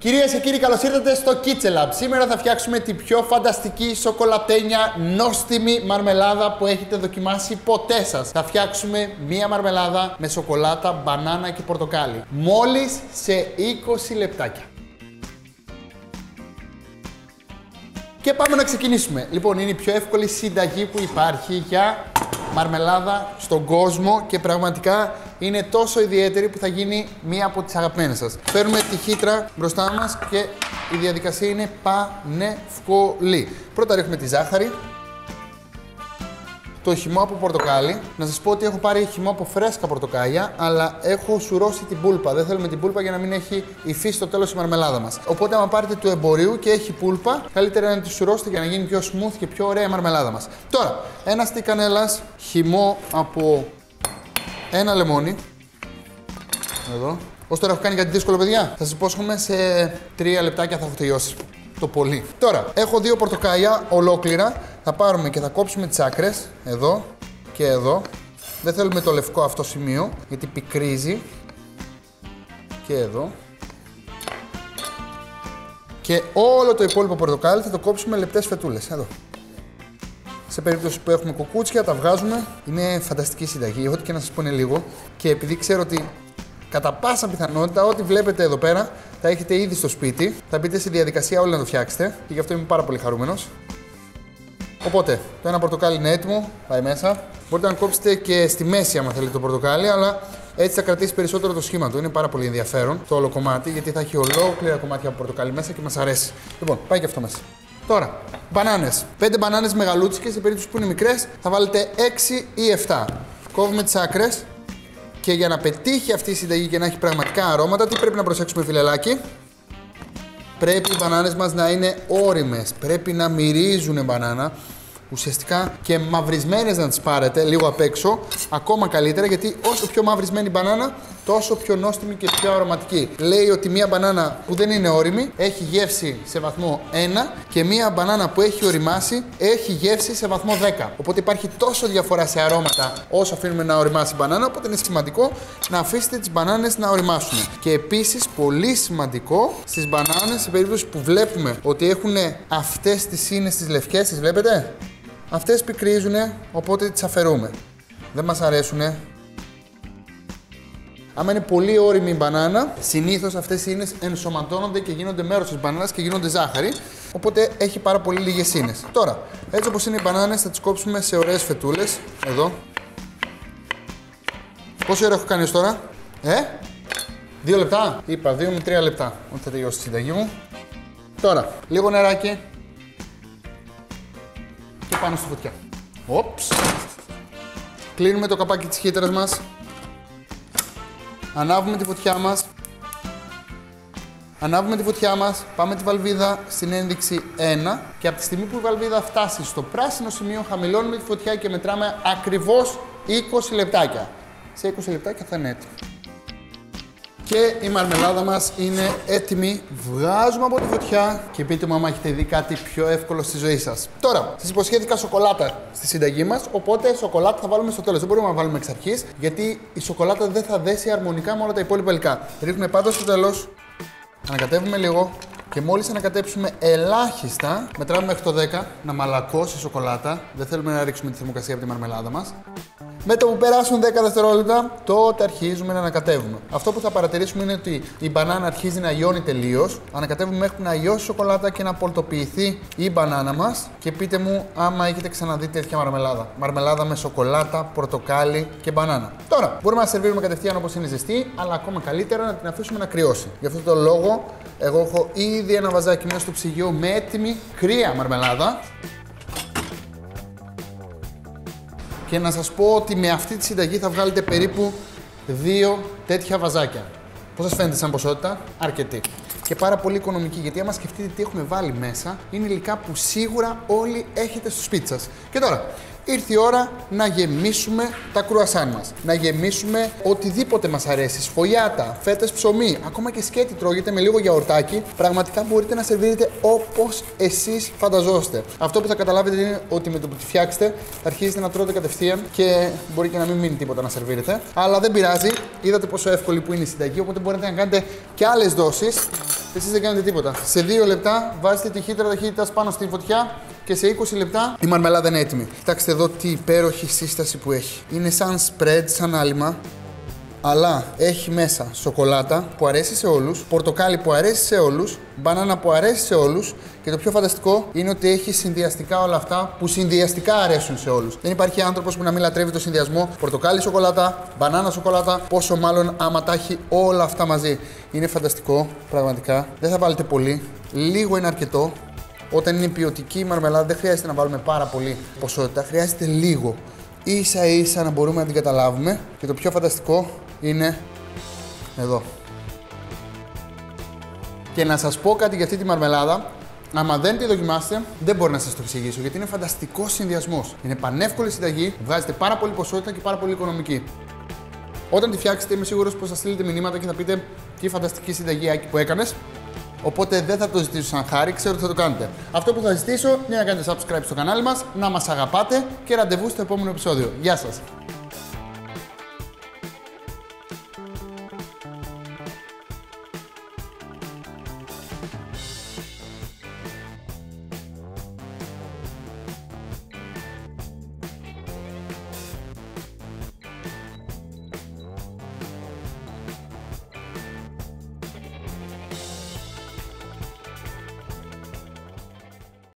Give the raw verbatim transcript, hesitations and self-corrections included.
Κυρίες και κύριοι, καλώς ήρθατε στο Kitchen Lab. Σήμερα θα φτιάξουμε την πιο φανταστική σοκολατένια νόστιμη μαρμελάδα που έχετε δοκιμάσει ποτέ σας. Θα φτιάξουμε μία μαρμελάδα με σοκολάτα, μπανάνα και πορτοκάλι. Μόλις σε είκοσι λεπτάκια. Και πάμε να ξεκινήσουμε. Λοιπόν, είναι η πιο εύκολη συνταγή που υπάρχει για μαρμελάδα στον κόσμο και πραγματικά είναι τόσο ιδιαίτερη που θα γίνει μία από τις αγαπημένες σας. Φέρνουμε τη χύτρα μπροστά μας και η διαδικασία είναι πανεύκολη. Πρώτα ρίχνουμε τη ζάχαρη, το χυμό από πορτοκάλι. Να σας πω ότι έχω πάρει χυμό από φρέσκα πορτοκάλια, αλλά έχω σουρώσει την πούλπα. Δεν θέλουμε την πούλπα για να μην έχει υφή στο τέλος η μαρμελάδα μας. Οπότε, άμα πάρετε του εμπορίου και έχει πούλπα, καλύτερα να τη σουρώσετε για να γίνει πιο smooth και πιο ωραία η μαρμελάδα μας. Τώρα, ένα στικ κανέλας, χυμό από ένα λεμόνι. Εδώ. Ως τώρα έχω κάνει κάτι δύσκολο, παιδιά. Θα σας υπόσχομαι σε τρία λεπτάκια θα έχω τελειώσει. Το πολύ. Τώρα, έχω δύο πορτοκάλια ολόκληρα. Θα πάρουμε και θα κόψουμε τις άκρες, εδώ και εδώ. Δεν θέλουμε το λευκό αυτό σημείο, γιατί πικρίζει. Και εδώ. Και όλο το υπόλοιπο πορτοκάλι θα το κόψουμε λεπτές φετούλες, εδώ. Σε περίπτωση που έχουμε κουκούτσια, τα βγάζουμε. Είναι φανταστική συνταγή, ό,τι και να σας πω είναι λίγο. Και επειδή ξέρω ότι κατά πάσα πιθανότητα, ό,τι βλέπετε εδώ πέρα, τα έχετε ήδη στο σπίτι. Θα μπείτε στη διαδικασία όλοι να το φτιάξετε και γι' αυτό είμαι πάρα πολύ χαρούμενος. Οπότε, το ένα πορτοκάλι είναι έτοιμο, πάει μέσα. Μπορείτε να κόψετε και στη μέση, άμα θέλετε, το πορτοκάλι, αλλά έτσι θα κρατήσει περισσότερο το σχήμα του. Είναι πάρα πολύ ενδιαφέρον το όλο κομμάτι, γιατί θα έχει ολόκληρα κομμάτια από πορτοκάλι μέσα και μας αρέσει. Λοιπόν, πάει και αυτό μέσα. Τώρα, μπανάνες. πέντε μπανάνες μεγαλούτσικες, σε περίπτωση που είναι μικρές, θα βάλετε έξι ή εφτά. Κόβουμε τις άκρες. Και για να πετύχει αυτή η συνταγή και να έχει πραγματικά αρώματα, τι πρέπει να προσέξουμε, φιλελάκι? Πρέπει οι μπανάνες μας να είναι ώριμες, πρέπει να μυρίζουν μπανάνα. Ουσιαστικά και μαυρισμένες να τις πάρετε λίγο απ' έξω, ακόμα καλύτερα, γιατί όσο πιο μαυρισμένη η μπανάνα, τόσο πιο νόστιμη και πιο αρωματική. Λέει ότι μία μπανάνα που δεν είναι ώριμη έχει γεύση σε βαθμό ένα και μία μπανάνα που έχει ωριμάσει έχει γεύση σε βαθμό δέκα. Οπότε υπάρχει τόσο διαφορά σε αρώματα όσο αφήνουμε να ωριμάσει η μπανάνα, οπότε είναι σημαντικό να αφήσετε τις μπανάνες να ωριμάσουν. Και επίσης, πολύ σημαντικό, στις μπανάνες, σε περίπτωση που βλέπουμε ότι έχουν αυτές τις ίνες τις λευκές, τις βλέπετε? Αυτές πικρίζουν, οπότε τις αφαιρούμε. Δεν μας αρέσουνε. Άμα είναι πολύ ώριμη η μπανάνα, συνήθως αυτές οι ίνες ενσωματώνονται και γίνονται μέρος της μπανάνας και γίνονται ζάχαρη, οπότε έχει πάρα πολύ λίγες ίνες. Τώρα, έτσι όπως είναι οι μπανάνες, θα τις κόψουμε σε ωραίες φετούλες. Εδώ. Πόση ώρα έχω κάνει ως τώρα? Ε? Δύο λεπτά? Είπα, δύο με τρία λεπτά. Ότι θα τελειώσει τη συνταγή μου. Τώρα, λίγο νεράκι. Και πάνω στη φωτιά. Οψ. Κλείνουμε το καπάκι της χύτρας μας. Ανάβουμε τη φωτιά μας. Ανάβουμε τη φωτιά μας, πάμε τη βαλβίδα στην ένδειξη ένα και από τη στιγμή που η βαλβίδα φτάσει στο πράσινο σημείο, χαμηλώνουμε τη φωτιά και μετράμε ακριβώς είκοσι λεπτάκια. Σε είκοσι λεπτάκια θα είναι έτοιμη. Και η μαρμελάδα μας είναι έτοιμη. Βγάζουμε από τη φωτιά και πείτε μου άμα έχετε δει κάτι πιο εύκολο στη ζωή σας. Τώρα, σας υποσχέθηκα σοκολάτα στη συνταγή μας, οπότε σοκολάτα θα βάλουμε στο τέλος. Δεν μπορούμε να βάλουμε εξ αρχής, γιατί η σοκολάτα δεν θα δέσει αρμονικά με όλα τα υπόλοιπα υλικά. Ρίχνουμε πάντα στο τέλος, ανακατεύουμε λίγο και μόλις ανακατέψουμε ελάχιστα, μετράμε μέχρι το δέκα να μαλακώσει η σοκολάτα. Δεν θέλουμε να ρίξουμε τη θερμοκρασία από τη μαρμελάδα μας. Με το που περάσουν δέκα δευτερόλεπτα, τότε αρχίζουμε να ανακατεύουμε. Αυτό που θα παρατηρήσουμε είναι ότι η μπανάνα αρχίζει να λιώνει τελείως. Ανακατεύουμε μέχρι να λιώσει η σοκολάτα και να πολτοποιηθεί η μπανάνα μας. Και πείτε μου άμα έχετε ξαναδεί τέτοια μαρμελάδα. Μαρμελάδα με σοκολάτα, πορτοκάλι και μπανάνα. Τώρα, μπορούμε να σερβίρουμε κατευθείαν όπως είναι ζεστή, αλλά ακόμα καλύτερα να την αφήσουμε να κρυώσει. Γι' αυτόν τον λόγο, εγώ έχω ήδη ένα βαζάκι μέσα στο ψυγείο με έτοιμη κρύα μαρμελάδα. Και να σας πω ότι με αυτή τη συνταγή θα βγάλετε περίπου δύο τέτοια βαζάκια. Πώς σας φαίνεται σαν ποσότητα? Αρκετή. Και πάρα πολύ οικονομική, γιατί άμα σκεφτείτε τι έχουμε βάλει μέσα, είναι υλικά που σίγουρα όλοι έχετε στο σπίτι σας. Και τώρα, ήρθε η ώρα να γεμίσουμε τα κρουασάν μας. Να γεμίσουμε οτιδήποτε μας αρέσει. Σφολιάτα, φέτες ψωμί, ακόμα και σκέτη τρώγεται με λίγο γιαουρτάκι. Πραγματικά μπορείτε να σερβίρετε όπως εσείς φανταζόστε. Αυτό που θα καταλάβετε είναι ότι με το που τη φτιάξετε θα αρχίσετε να τρώτε κατευθείαν και μπορεί και να μην μείνει τίποτα να σερβίρετε. Αλλά δεν πειράζει. Είδατε πόσο εύκολη που είναι η συνταγή, οπότε μπορείτε να κάνετε και άλλες δόσεις. Εσείς δεν κάνετε τίποτα. Σε δύο λεπτά βάζετε τη χύτρα ταχύτητας πάνω στη φωτιά και σε είκοσι λεπτά η μαρμελάδα είναι έτοιμη. Κοιτάξτε εδώ τι υπέροχη σύσταση που έχει. Είναι σαν spread, σαν άλυμα. Αλλά έχει μέσα σοκολάτα που αρέσει σε όλους, πορτοκάλι που αρέσει σε όλους, μπανάνα που αρέσει σε όλους και το πιο φανταστικό είναι ότι έχει συνδυαστικά όλα αυτά που συνδυαστικά αρέσουν σε όλους. Δεν υπάρχει άνθρωπος που να μην λατρεύει το συνδυασμό πορτοκάλι σοκολάτα, μπανάνα σοκολάτα, πόσο μάλλον άμα τα έχει όλα αυτά μαζί. Είναι φανταστικό, πραγματικά. Δεν θα βάλετε πολύ, λίγο είναι αρκετό. Όταν είναι ποιοτική η μαρμελάδα δεν χρειάζεται να βάλουμε πάρα πολύ ποσότητα, χρειάζεται λίγο. Ίσα ίσα να μπορούμε να την καταλάβουμε και το πιο φανταστικό είναι εδώ. Και να σας πω κάτι για αυτή τη μαρμελάδα, άμα δεν τη δοκιμάσετε δεν μπορώ να σας το εξηγήσω γιατί είναι φανταστικός συνδυασμός. Είναι πανεύκολη συνταγή, βγάζετε πάρα πολύ ποσότητα και πάρα πολύ οικονομική. Όταν τη φτιάξετε είμαι σίγουρος πως θα στείλετε μηνύματα και θα πείτε τι φανταστική συνταγή Άκη που έκανες. Οπότε δεν θα το ζητήσω σαν χάρη, ξέρω ότι θα το κάνετε. Αυτό που θα ζητήσω είναι να κάνετε subscribe στο κανάλι μας, να μας αγαπάτε και ραντεβού στο επόμενο επεισόδιο. Γεια σας!